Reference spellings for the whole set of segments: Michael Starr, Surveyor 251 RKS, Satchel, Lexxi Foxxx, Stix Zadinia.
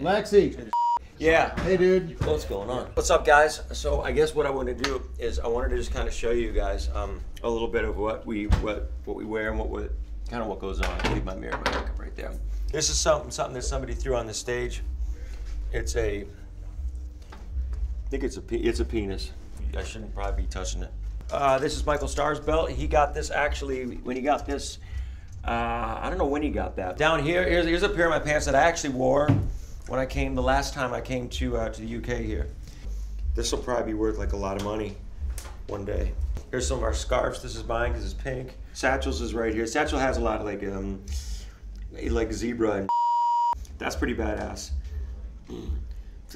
Lexxi. Yeah. Hey, dude. What's going on? What's up, guys? So I guess what I want to do is I wanted to just kind of show you guys a little bit of what we wear and what goes on. I leave my mirror, my makeup right there. This is something that somebody threw on the stage. It's a, I think it's a penis. I shouldn't probably be touching it. This is Michael Starr's belt. He got this actually when he got this. I don't know when he got that. Down here, here's a pair of my pants that I actually wore when I came the last time I came to the UK here. This will probably be worth like a lot of money one day. Here's some of our scarves. This is mine because it's pink. Satchel's is right here. Satchel has a lot of like zebra and that's pretty badass.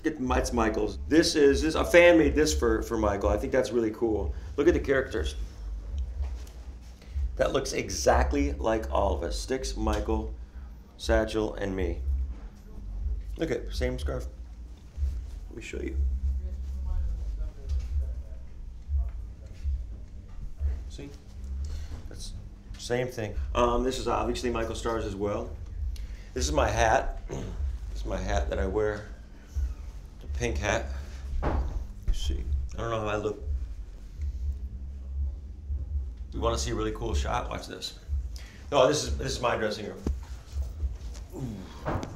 It's Michael's. This is a fan made this for Michael. I think that's really cool. Look at the characters. That looks exactly like all of us. Stix, Michael, Satchel, and me. Look at it, same scarf. Let me show you. See? That's same thing. This is obviously Michael Starr's as well. This is my hat. This is my hat that I wear. The pink hat. You see. I don't know how I look. We want to see a really cool shot. Watch this. No, this is my dressing room. Ooh.